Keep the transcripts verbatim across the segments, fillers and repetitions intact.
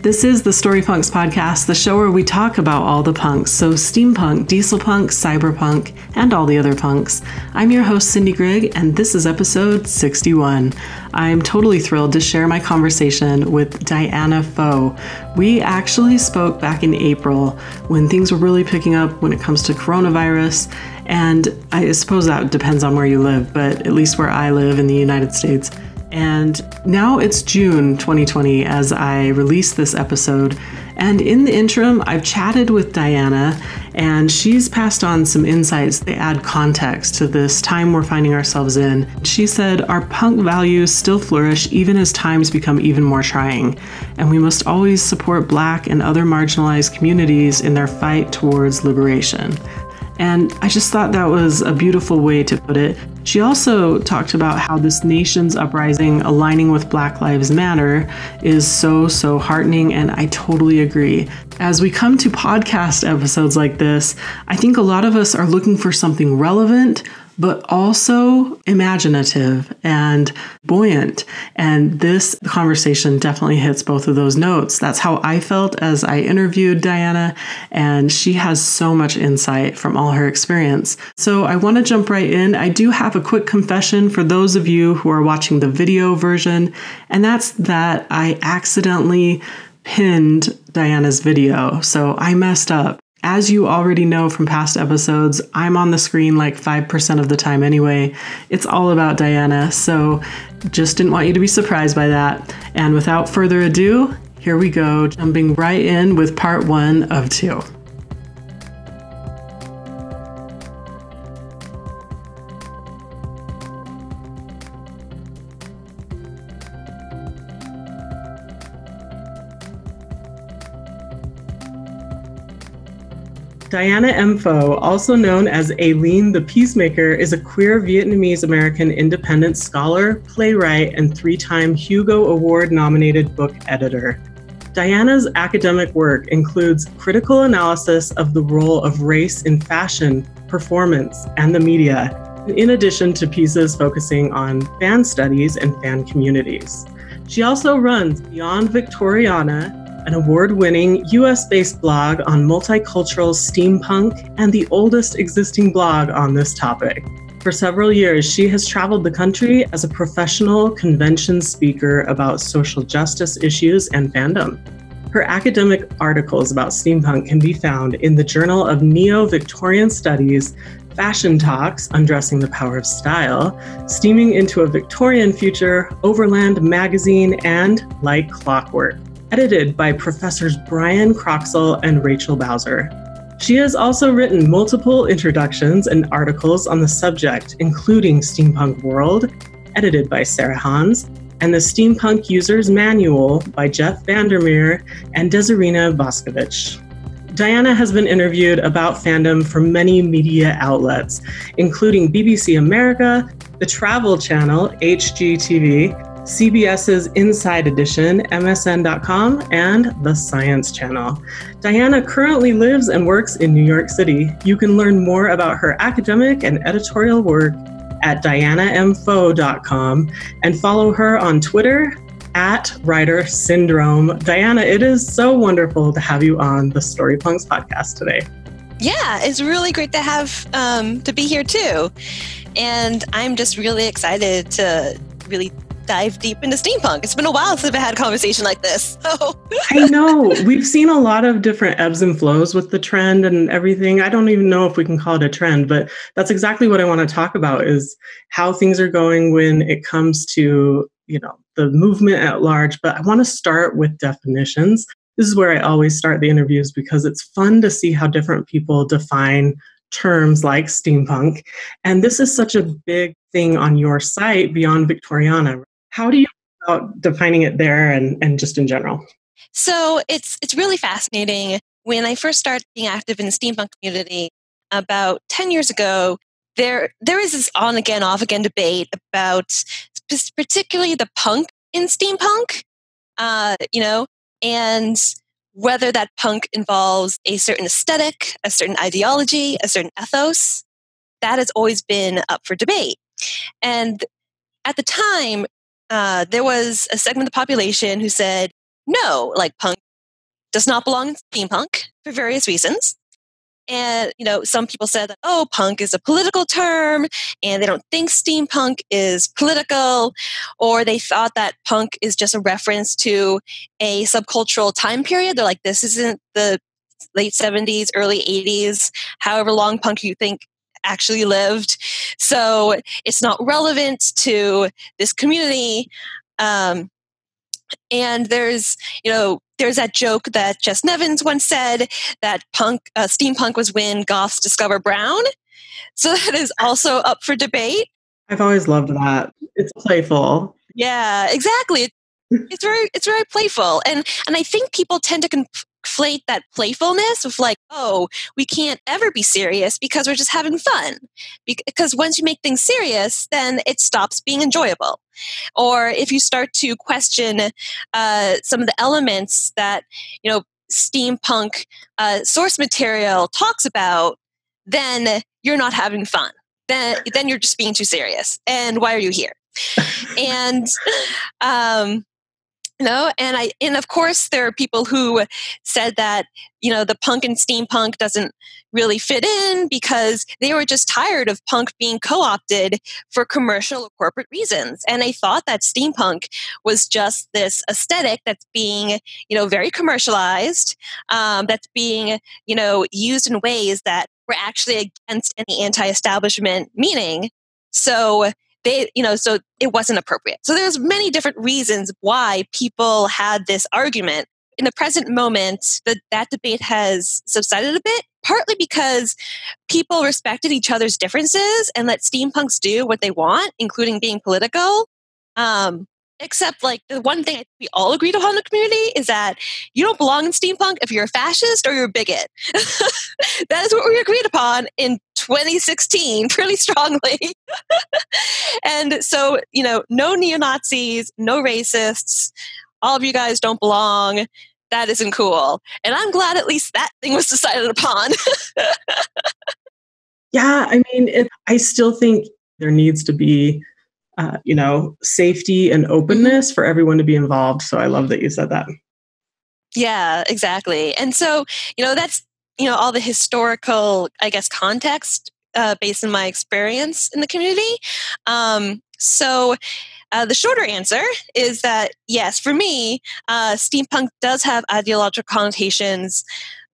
This is the StoryPunks podcast, the show where we talk about all the punks, so steampunk, dieselpunk, cyberpunk, and all the other punks. I'm your host, Cindy Grigg, and this is episode sixty-one. I'm totally thrilled to share my conversation with Diana Pho. We actually spoke back in April when things were really picking up when it comes to coronavirus, and I suppose that depends on where you live, but at least where I live in the United States. And now it's June twenty twenty as I release this episode. And in the interim, I've chatted with Diana, and she's passed on some insights that add context to this time we're finding ourselves in. She said, our punk values still flourish even as times become even more trying, and we must always support Black and other marginalized communities in their fight towards liberation. And I just thought that was a beautiful way to put it. She also talked about how this nation's uprising aligning with Black Lives Matter is so, so heartening, and I totally agree. As we come to podcast episodes like this, I think a lot of us are looking for something relevant, but also imaginative and buoyant. And this conversation definitely hits both of those notes. That's how I felt as I interviewed Diana, and she has so much insight from all her experience. So I want to jump right in. I do have a quick confession for those of you who are watching the video version, and that's that I accidentally pinned Diana's video. So I messed up. As you already know from past episodes, I'm on the screen like five percent of the time anyway. It's all about Diana, so just didn't want you to be surprised by that. And without further ado, here we go, jumping right in with part one of two. Diana M Pho, also known as Ay-leen the Peacemaker, is a queer Vietnamese-American independent scholar, playwright, and three-time Hugo Award-nominated book editor. Diana's academic work includes critical analysis of the role of race in fashion, performance, and the media, in addition to pieces focusing on fan studies and fan communities. She also runs Beyond Victoriana, an award-winning U S-based blog on multicultural steampunk and the oldest existing blog on this topic. For several years, she has traveled the country as a professional convention speaker about social justice issues and fandom. Her academic articles about steampunk can be found in the Journal of Neo-Victorian Studies, Fashion Talks: Undressing the Power of Style, Steaming into a Victorian Future, Overland Magazine, and Like Clockwork, edited by Professors Brian Croxall and Rachel Bowser. She has also written multiple introductions and articles on the subject, including Steampunk World, edited by Sarah Hans, and the Steampunk User's Manual by Jeff Vandermeer and Desirina Boscovich. Diana has been interviewed about fandom for many media outlets, including B B C America, the Travel Channel, H G T V, C B S's Inside Edition, M S N dot com, and the Science Channel. Diana currently lives and works in New York City. You can learn more about her academic and editorial work at Diana M Pho dot com and follow her on Twitter at WriterSyndrome. Diana, it is so wonderful to have you on the StoryPunks podcast today. Yeah, it's really great to have um, to be here too. And I'm just really excited to really dive deep into steampunk. It's been a while since I've had a conversation like this. So. I know. We've seen a lot of different ebbs and flows with the trend and everything. I don't even know if we can call it a trend, but that's exactly what I want to talk about is how things are going when it comes to, you know, the movement at large. But I want to start with definitions. This is where I always start the interviews because it's fun to see how different people define terms like steampunk. And this is such a big thing on your site, Beyond Victoriana. How do you go about defining it there and, and just in general? So it's it's really fascinating. When I first started being active in the steampunk community about ten years ago, there there is this on-again, off-again debate about particularly the punk in steampunk, uh, you know, and whether that punk involves a certain aesthetic, a certain ideology, a certain ethos. That has always been up for debate. And at the time, Uh, there was a segment of the population who said, no, like punk does not belong in steampunk for various reasons. And, you know, some people said that, oh, punk is a political term and they don't think steampunk is political, or they thought that punk is just a reference to a subcultural time period. They're like, this isn't the late seventies, early eighties, however long punk you think actually lived. So it's not relevant to this community. Um, and there's, you know, there's that joke that Jess Nevins once said that punk, uh, steampunk was when goths discover brown. So that is also up for debate. I've always loved that. It's playful. Yeah, exactly. It's very, it's very playful. And, and I think people tend to conflate that playfulness with like, oh, we can't ever be serious because we're just having fun. Because once you make things serious, then it stops being enjoyable. Or if you start to question uh, some of the elements that, you know, steampunk uh, source material talks about, then you're not having fun. Then, then you're just being too serious. And why are you here? and, um, you know, and I, and of course there are people who said that, you know, the punk and steampunk doesn't really fit in because they were just tired of punk being co-opted for commercial or corporate reasons. And they thought that steampunk was just this aesthetic that's being, you know, very commercialized, um, that's being, you know, used in ways that were actually against any anti-establishment meaning. So, They, you know, so it wasn't appropriate. So there's many different reasons why people had this argument. In the present moment, that that debate has subsided a bit, partly because people respected each other's differences and let steampunks do what they want, including being political. Um, except, like, the one thing we all agreed upon in the community is that you don't belong in steampunk if you're a fascist or you're a bigot. That is what we agreed upon in twenty sixteen pretty strongly. And so, you know, no neo-Nazis, no racists, all of you guys don't belong. That isn't cool. And I'm glad at least that thing was decided upon. Yeah, I mean, it, I still think there needs to be, uh, you know, safety and openness for everyone to be involved. So I love that you said that. Yeah, exactly. And so, you know, that's, you know, all the historical, I guess, context uh, based on my experience in the community. Um, so uh, the shorter answer is that, yes, for me, uh, steampunk does have ideological connotations,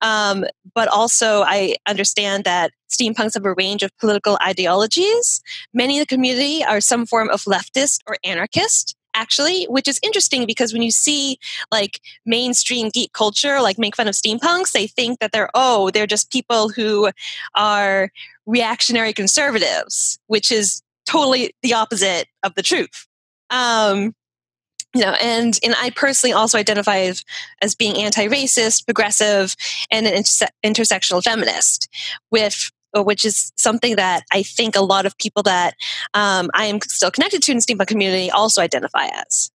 um, but also I understand that steampunks have a range of political ideologies. Many in the community are some form of leftist or anarchist, actually, which is interesting because when you see like mainstream geek culture like make fun of steampunks, they think that they're, oh, they're just people who are reactionary conservatives, which is totally the opposite of the truth. Um, you know, and, and I personally also identify as being anti-racist, progressive, and an interse- intersectional feminist, with which is something that I think a lot of people that um, I am still connected to in the steampunk community also identify as.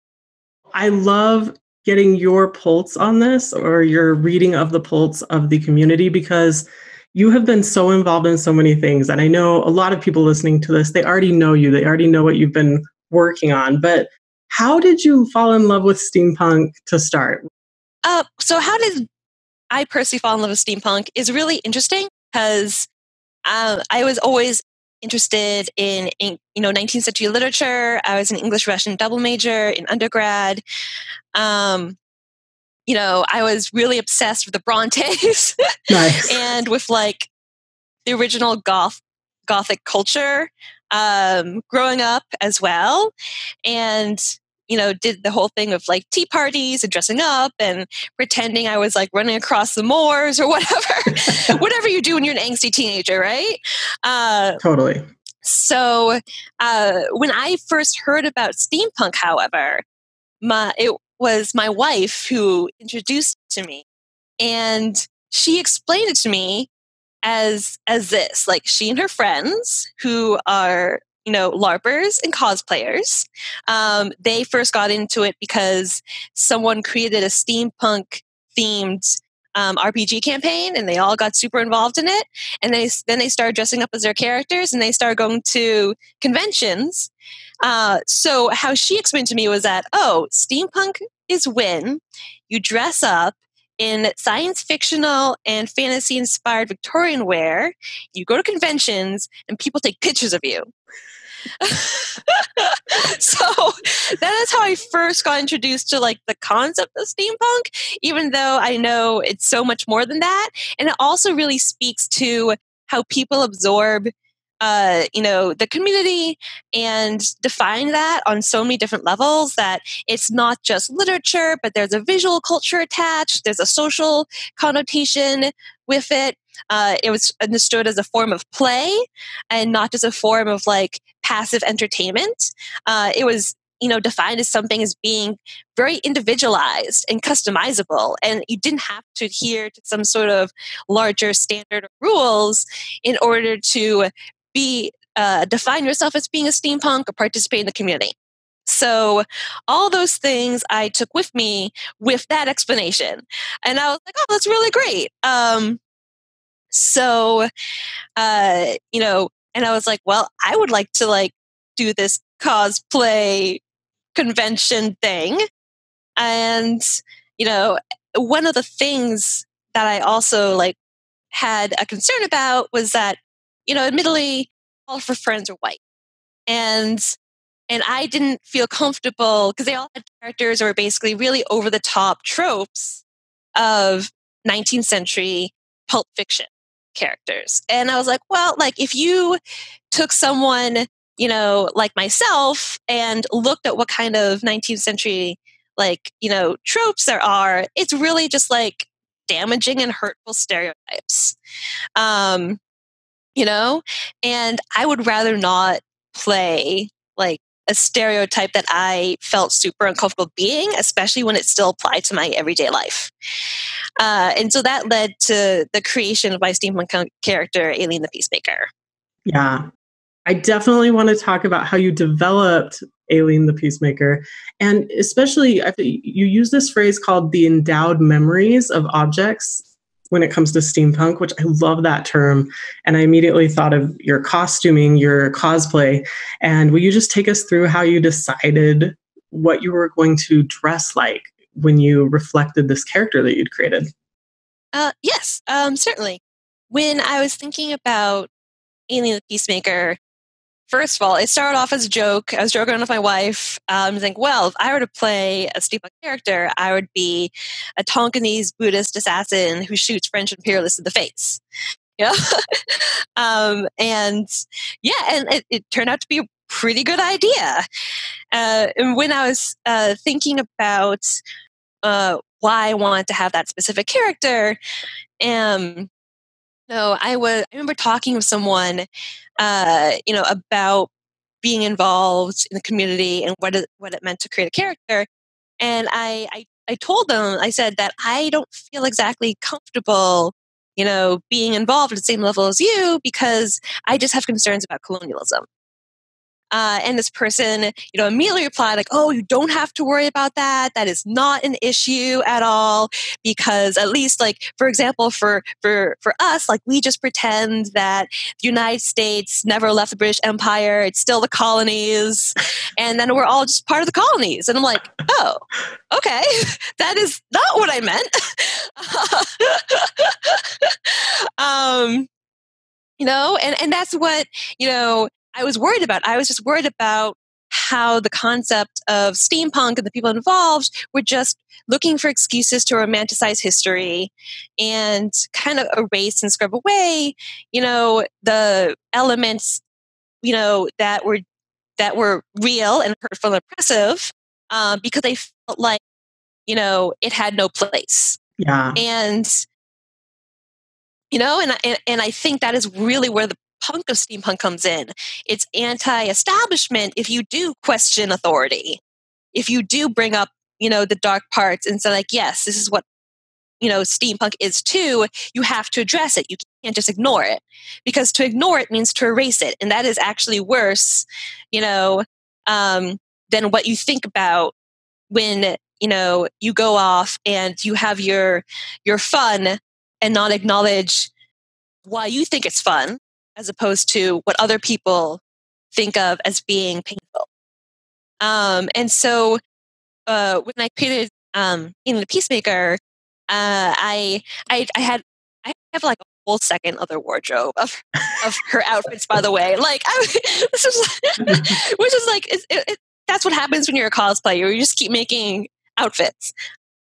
I love getting your pulse on this, or your reading of the pulse of the community, because you have been so involved in so many things. And I know a lot of people listening to this, they already know you. They already know what you've been working on. But how did you fall in love with steampunk to start? Uh, so how did I personally fall in love with steampunk is really interesting because Um, I was always interested in, in, you know, nineteenth century literature. I was an English-Russian double major in undergrad. Um, you know, I was really obsessed with the Brontes. Nice. And with like the original goth, Gothic culture um, growing up as well. And, you know, did the whole thing of like tea parties and dressing up and pretending I was like running across the moors or whatever, whatever you do when you're an angsty teenager, right? Uh, totally. So uh, when I first heard about steampunk, however, my, it was my wife who introduced it to me, and she explained it to me as, as this, like she and her friends who are, you know, LARPers and cosplayers. Um, they first got into it because someone created a steampunk-themed um, R P G campaign, and they all got super involved in it. And they then they started dressing up as their characters, and they started going to conventions. Uh, so how she explained to me was that, oh, steampunk is when you dress up in science fictional and fantasy-inspired Victorian wear. You go to conventions and people take pictures of you. So that is how I first got introduced to like the concept of steampunk, even though I know it's so much more than that. And it also really speaks to how people absorb Uh, you know, the community and define that on so many different levels, that it's not just literature, but there's a visual culture attached. There's a social connotation with it. Uh, it was understood as a form of play and not just a form of like passive entertainment. Uh, it was, you know, defined as something as being very individualized and customizable. And you didn't have to adhere to some sort of larger standard or rules in order to Be, uh, define yourself as being a steampunk or participate in the community. So all those things I took with me with that explanation. And I was like, oh, that's really great. Um, so, uh, you know, and I was like, well, I would like to like do this cosplay convention thing. And, you know, one of the things that I also like had a concern about was that, you know, admittedly, all of her friends are white. And and I didn't feel comfortable because they all had characters that were basically really over-the-top tropes of nineteenth century pulp fiction characters. And I was like, well, like if you took someone, you know, like myself and looked at what kind of nineteenth century, like, you know, tropes there are, it's really just like damaging and hurtful stereotypes. Um You know, and I would rather not play like a stereotype that I felt super uncomfortable being, especially when it still applied to my everyday life. Uh, and so that led to the creation of my steampunk character, Ay-leen the Peacemaker. Yeah, I definitely want to talk about how you developed Ay-leen the Peacemaker. And especially, I think you use this phrase called the endowed memories of objects when it comes to steampunk, which I love that term. And I immediately thought of your costuming, your cosplay. And will you just take us through how you decided what you were going to dress like when you reflected this character that you'd created? Uh, yes, um, certainly. When I was thinking about Ay-leen the Peacemaker, first of all, it started off as a joke. I was joking with my wife. Um, I was like, well, if I were to play a steampunk character, I would be a Tonkinese Buddhist assassin who shoots French imperialists in the face. Yeah, um, and yeah, and it, it turned out to be a pretty good idea. Uh, and when I was uh, thinking about uh, why I wanted to have that specific character, um. No, I was. I remember talking with someone, uh, you know, about being involved in the community and what it, what it meant to create a character. And I, I, I told them, I said that I don't feel exactly comfortable, you know, being involved at the same level as you because I just have concerns about colonialism. Uh, and this person, you know, immediately replied like, oh, you don't have to worry about that. That is not an issue at all, because at least like, for example, for, for, for us, like we just pretend that the United States never left the British Empire. It's still the colonies. And then we're all just part of the colonies. And I'm like, oh, okay. That is not what I meant. um, you know, and, and that's what, you know, I was worried about. I was just worried about how the concept of steampunk and the people involved were just looking for excuses to romanticize history and kind of erase and scrub away, you know, the elements, you know, that were that were real and hurtful and oppressive, uh, because they felt like, you know, it had no place. Yeah. And you know, and and, and I think that is really where the punk of steampunk comes in. It's anti-establishment if you do question authority, if you do bring up, you know, the dark parts and say like, yes, this is what, you know, steampunk is too. You have to address it. You can't just ignore it, because to ignore it means to erase it, and that is actually worse, you know, um, than what you think about when, you know, you go off and you have your your fun and not acknowledge why you think it's fun, as opposed to what other people think of as being painful. Um, and so uh, when I created um, Ay-leen the Peacemaker, Uh, I, I, I had, I have like a whole second other wardrobe of, of her outfits, by the way. Like, I, this is, which is like, it, it, it, that's what happens when you're a cosplayer. You just keep making outfits.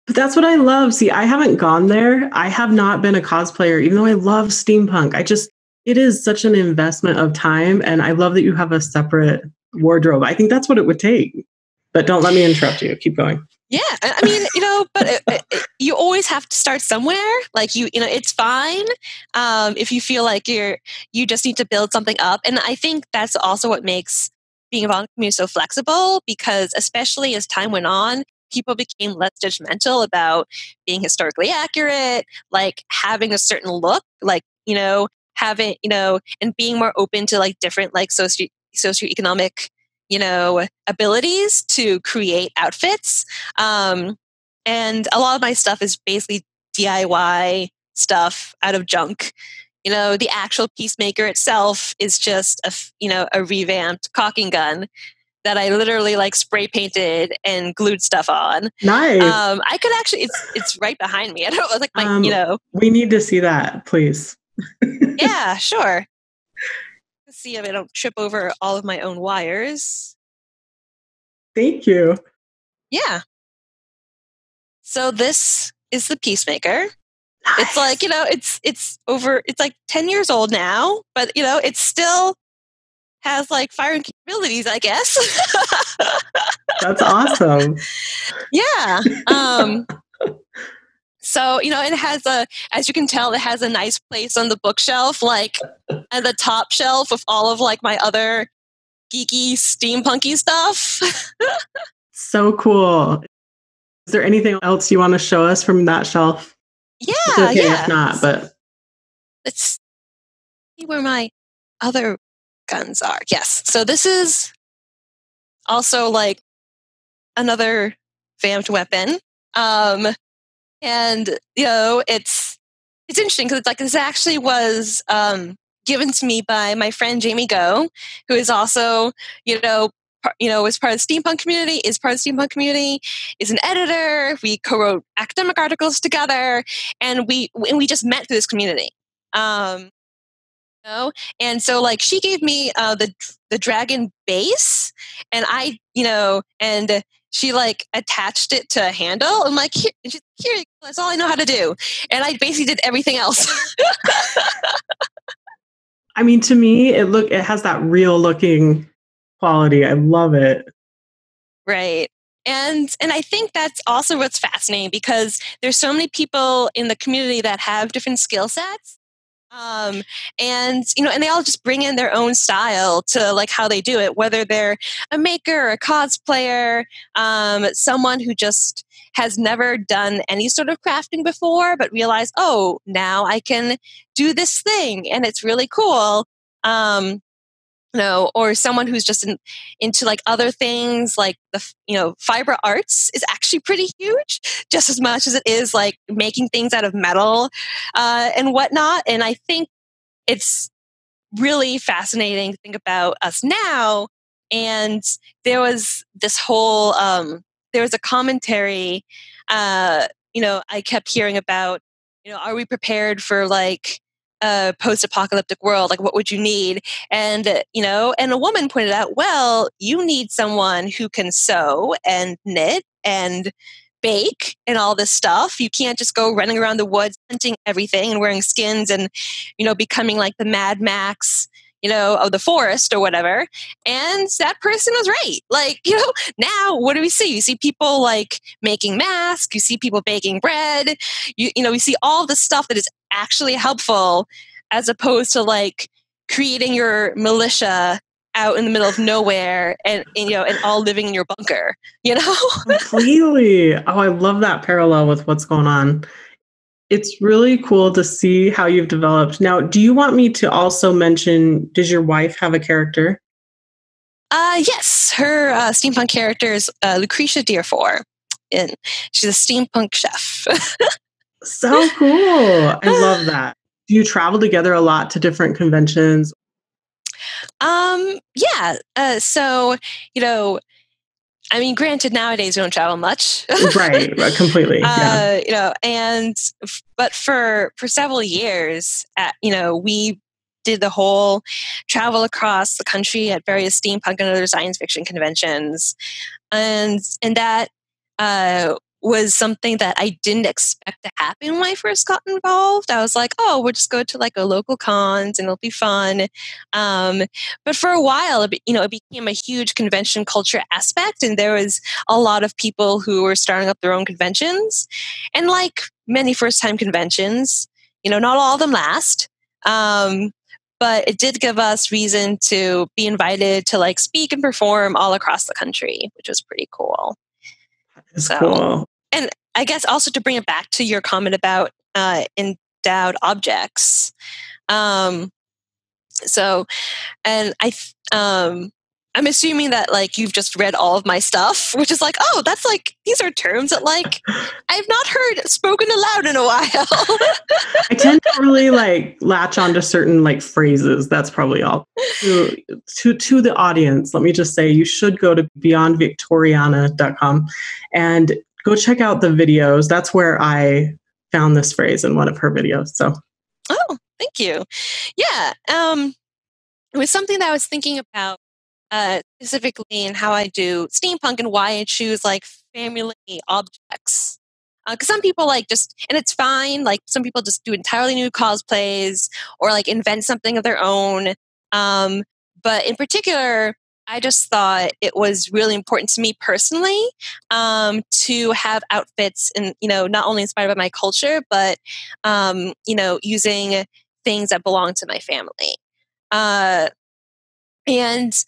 That's what I love. See, I haven't gone there. I have not been a cosplayer, even though I love steampunk. I just, it is such an investment of time. And I love that you have a separate wardrobe. I think that's what it would take. But don't let me interrupt you. Keep going. Yeah. I mean, you know, but it, it, you always have to start somewhere. Like you, you know, it's fine. Um, if you feel like you're, you just need to build something up. And I think that's also what makes being a volunteer community so flexible, because especially as time went on, people became less judgmental about being historically accurate, like having a certain look, like, you know, having, you know, and being more open to like different like socio socioeconomic, you know, abilities to create outfits. Um, and a lot of my stuff is basically D I Y stuff out of junk. You know, the actual Peacemaker itself is just a, you know, a revamped caulking gun that I literally like spray painted and glued stuff on. Nice. Um, I could actually, it's it's right behind me. I don't know, like my, um, you know. We need to see that, please. Yeah, sure. Let's see if I don't trip over all of my own wires. Thank you. Yeah. So this is the Peacemaker. Nice. It's like, you know, it's it's over, it's like ten years old now, but you know, it's still has like firing capabilities, I guess. That's awesome. Yeah. Um, so, you know, it has a, as you can tell, it has a nice place on the bookshelf, like at the top shelf of all of like my other geeky steampunky stuff. So cool. Is there anything else you want to show us from that shelf? Yeah. It's okay, yeah. If not, but let's see where my other guns are. Yes. So this is also like another vamped weapon. Um, and you know, it's, it's interesting because it's like, this actually was, um, given to me by my friend, Jamie Goh, who is also, you know, par, you know, was part of the steampunk community, is part of the steampunk community, is an editor. We co-wrote academic articles together, and we, and we just met through this community. Um, And so, like, she gave me uh, the the dragon base, and I, you know, and she like attached it to a handle. I'm like, here, and she's like, here, that's all I know how to do, and I basically did everything else. I mean, to me, it look it has that real looking quality. I love it. Right, and and I think that's also what's fascinating, because there's so many people in the community that have different skill sets. Um, and, you know, and they all just bring in their own style to like how they do it, whether they're a maker, a cosplayer, um, someone who just has never done any sort of crafting before, but realize, oh, now I can do this thing and it's really cool. Um, you know, or someone who's just in, into like other things, like the, you know, fiber arts is actually pretty huge, just as much as it is like making things out of metal uh, and whatnot. And I think it's really fascinating to think about us now. And there was this whole, um, there was a commentary, uh, you know, I kept hearing about, you know, are we prepared for like, a post-apocalyptic world, like what would you need? And uh, you know, and a woman pointed out, well, you need someone who can sew and knit and bake and all this stuff. You can't just go running around the woods hunting everything and wearing skins and, you know, becoming like the Mad Max, you know, of the forest or whatever. And that person was right. Like, you know, now what do we see? You see people like making masks, you see people baking bread, you, you know, we see all the stuff that is actually helpful, as opposed to like creating your militia out in the middle of nowhere and, and you know, and all living in your bunker, you know? Completely. Oh, I love that parallel with what's going on. It's really cool to see how you've developed. Now, do you want me to also mention, does your wife have a character? Uh, yes. Her uh, steampunk character is uh, Lucretia Dearfore, and she's a steampunk chef. So cool. I love that. Do you travel together a lot to different conventions? Um, yeah. Uh, so, you know, I mean, granted, nowadays we don't travel much. Right, completely. Yeah. Uh, you know, and, but for, for several years, at, you know, we did the whole travel across the country at various steampunk and other science fiction conventions. And, and that uh, was something that I didn't expect to happen when I first got involved. I was like, oh, we'll just go to like a local cons and it'll be fun. Um, but for a while, it, you know, it became a huge convention culture aspect. And there was a lot of people who were starting up their own conventions. And like many first-time conventions, you know, not all of them last. Um, but it did give us reason to be invited to like speak and perform all across the country, which was pretty cool. That's so cool. And I guess also to bring it back to your comment about uh, endowed objects. Um, so, and I, um, I'm assuming that like you've just read all of my stuff, which is like, oh, that's like, these are terms that like I've not heard spoken aloud in a while. I tend to really like latch onto certain like phrases. That's probably all. To, to, to the audience, let me just say you should go to Beyond Victoriana dot com and go check out the videos. That's where I found this phrase in one of her videos. So, oh, thank you. Yeah, um, it was something that I was thinking about. Uh, specifically in how I do steampunk and why I choose like family objects. Because uh, some people like just, and it's fine, like some people just do entirely new cosplays or like invent something of their own. Um, but in particular, I just thought it was really important to me personally um, to have outfits and, you know, not only inspired by my culture, but, um, you know, using things that belong to my family. Uh, and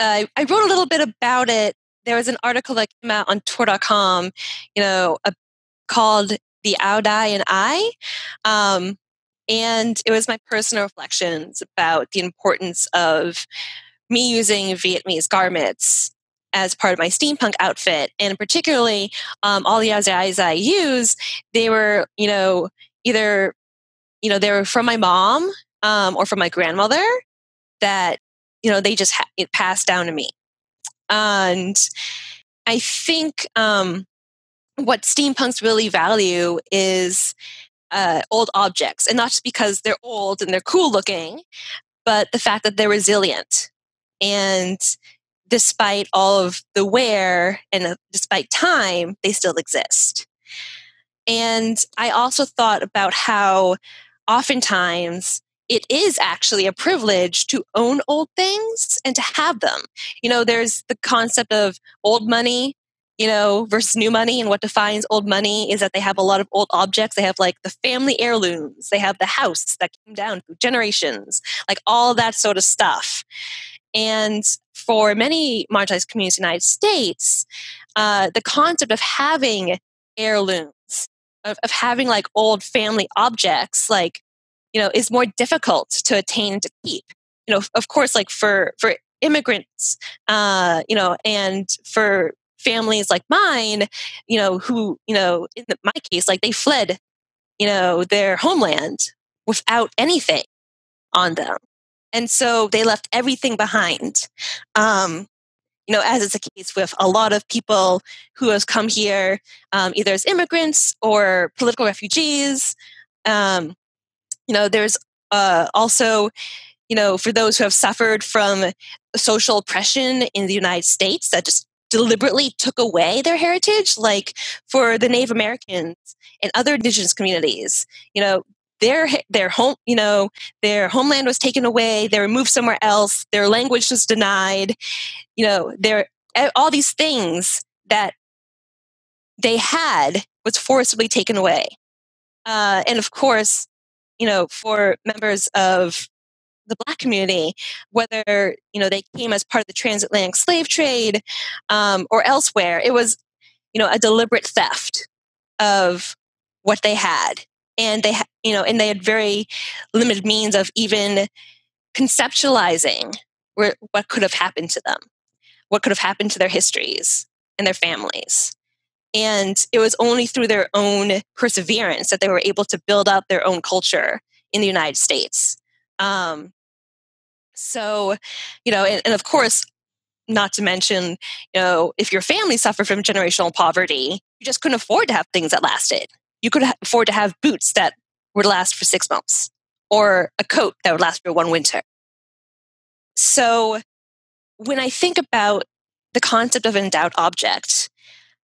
Uh, I wrote a little bit about it. There was an article that came out on Tor dot com, you know, uh, called The Ao Dai and I. Um, and it was my personal reflections about the importance of me using Vietnamese garments as part of my steampunk outfit. And particularly, um, all the Ao Dais I use, they were, you know, either, you know, they were from my mom um, or from my grandmother that, you know, they just ha- it passed down to me. And I think um, what steampunks really value is uh, old objects. And not just because they're old and they're cool looking, but the fact that they're resilient. And despite all of the wear and uh, despite time, they still exist. And I also thought about how oftentimes it is actually a privilege to own old things and to have them. You know, there's the concept of old money, you know, versus new money. And what defines old money is that they have a lot of old objects. They have like the family heirlooms. They have the house that came down through generations, like all that sort of stuff. And for many marginalized communities in the United States, uh, the concept of having heirlooms, of, of having like old family objects, like, you know, is more difficult to attain and to keep. You know, of course, like for, for immigrants, uh, you know, and for families like mine, you know, who, you know, in my case, like they fled, you know, their homeland without anything on them. And so they left everything behind. Um, you know, as is the case with a lot of people who have come here, um, either as immigrants or political refugees, um, you know, there's uh, also, you know, for those who have suffered from social oppression in the United States that just deliberately took away their heritage, like for the Native Americans and other indigenous communities, you know, their their home, you know, their homeland was taken away, they were moved somewhere else, their language was denied, you know, their all these things that they had was forcibly taken away, uh, and of course, you know, for members of the Black community, whether, you know, they came as part of the transatlantic slave trade um, or elsewhere, it was, you know, a deliberate theft of what they had. And they, ha- you know, and they had very limited means of even conceptualizing where, what could have happened to them, what could have happened to their histories and their families. And it was only through their own perseverance that they were able to build up their own culture in the United States. Um, so, you know, and, and of course, Not to mention, you know, if your family suffered from generational poverty, you just couldn't afford to have things that lasted. You could afford to have boots that would last for six months or a coat that would last for one winter. So when I think about the concept of an endowed object,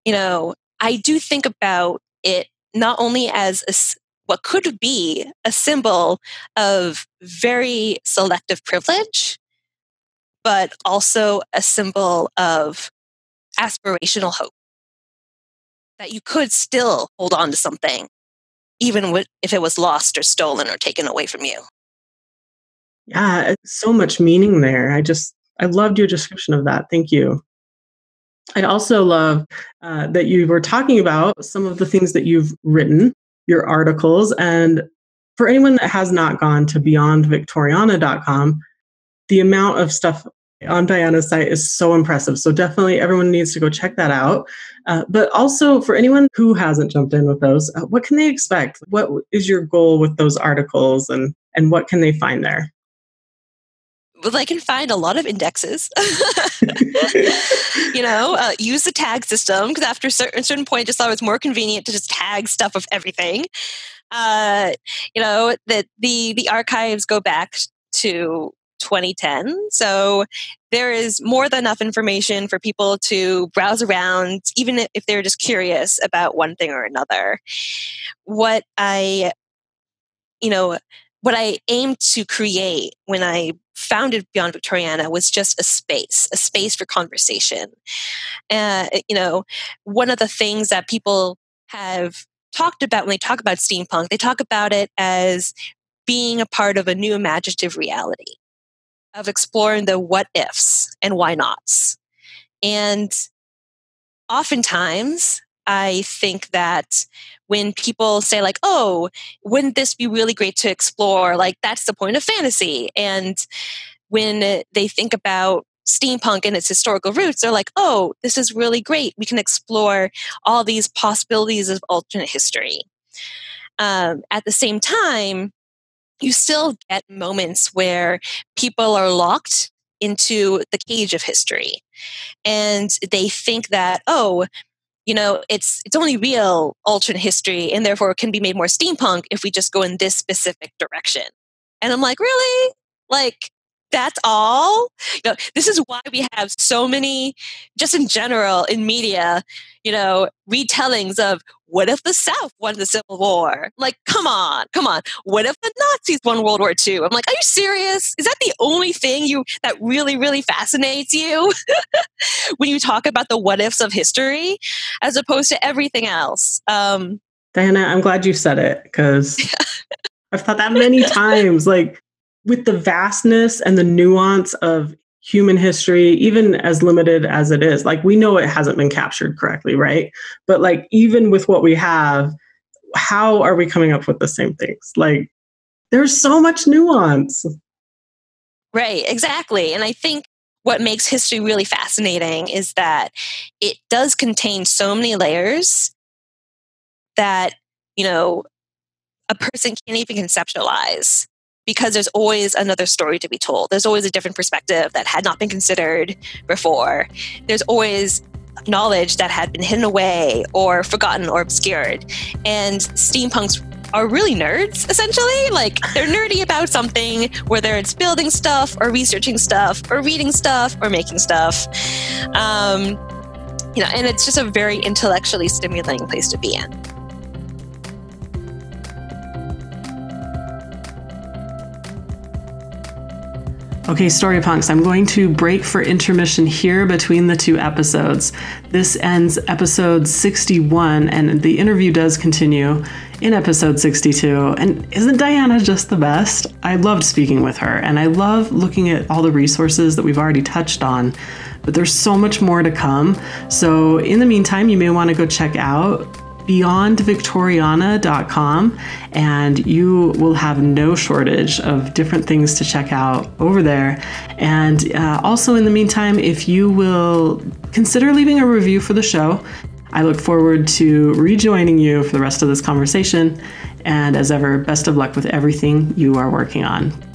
you know, I do think about it not only as a, what could be a symbol of very selective privilege, but also a symbol of aspirational hope. That you could still hold on to something, even if it was lost or stolen or taken away from you. Yeah, so much meaning there. I just, I loved your description of that. Thank you. I'd also love uh, that you were talking about some of the things that you've written, your articles. And for anyone that has not gone to Beyond Victoriana dot com, the amount of stuff on Diana's site is so impressive. So definitely everyone needs to go check that out. Uh, but also for anyone who hasn't jumped in with those, uh, what can they expect? What is your goal with those articles and, and what can they find there? Well, they can find a lot of indexes. you know, uh, use the tag system, because after a certain, certain point, I just thought it was more convenient to just tag stuff of everything. Uh, you know, that the, the archives go back to twenty ten. So there is more than enough information for people to browse around, even if they're just curious about one thing or another. What I, you know, what I aimed to create when I founded Beyond Victoriana was just a space, a space for conversation. Uh, you know, one of the things that people have talked about when they talk about steampunk, they talk about it as being a part of a new imaginative reality, of exploring the what ifs and why nots. And oftentimes, I think that when people say like, oh, wouldn't this be really great to explore? Like, that's the point of fantasy. And when they think about steampunk and its historical roots, they're like, oh, this is really great. We can explore all these possibilities of alternate history. Um, at the same time, you still get moments where people are locked into the cage of history. And they think that, oh, you know, it's it's only real alternate history and therefore it can be made more steampunk if we just go in this specific direction. And I'm like, really? Like, that's all? You know, this is why we have so many, just in general, in media, you know, retellings of what if the South won the Civil War? Like, come on, come on. What if the Nazis won World War Two? I'm like, are you serious? Is that the only thing you that really, really fascinates you when you talk about the what ifs of history as opposed to everything else? Um, Diana, I'm glad you said it because I've thought that many times, like, with the vastness and the nuance of human history, even as limited as it is, like we know it hasn't been captured correctly, right? But like, even with what we have, how are we coming up with the same things? Like, there's so much nuance. Right, exactly. And I think what makes history really fascinating is that it does contain so many layers that, you know, a person can't even conceptualize. Because there's always another story to be told. There's always a different perspective that had not been considered before. There's always knowledge that had been hidden away or forgotten or obscured. And steampunks are really nerds, essentially. Like, they're nerdy about something, whether it's building stuff or researching stuff or reading stuff or making stuff. Um, you know, and it's just a very intellectually stimulating place to be in. Okay, StoryPunks, I'm going to break for intermission here between the two episodes. This ends episode sixty-one, and the interview does continue in episode sixty-two. And isn't Diana just the best? I loved speaking with her, and I love looking at all the resources that we've already touched on, but there's so much more to come. So in the meantime, you may want to go check out Beyond Victoriana dot com, and you will have no shortage of different things to check out over there. And uh, also in the meantime, if you will consider leaving a review for the show, I look forward to rejoining you for the rest of this conversation. And as ever, best of luck with everything you are working on.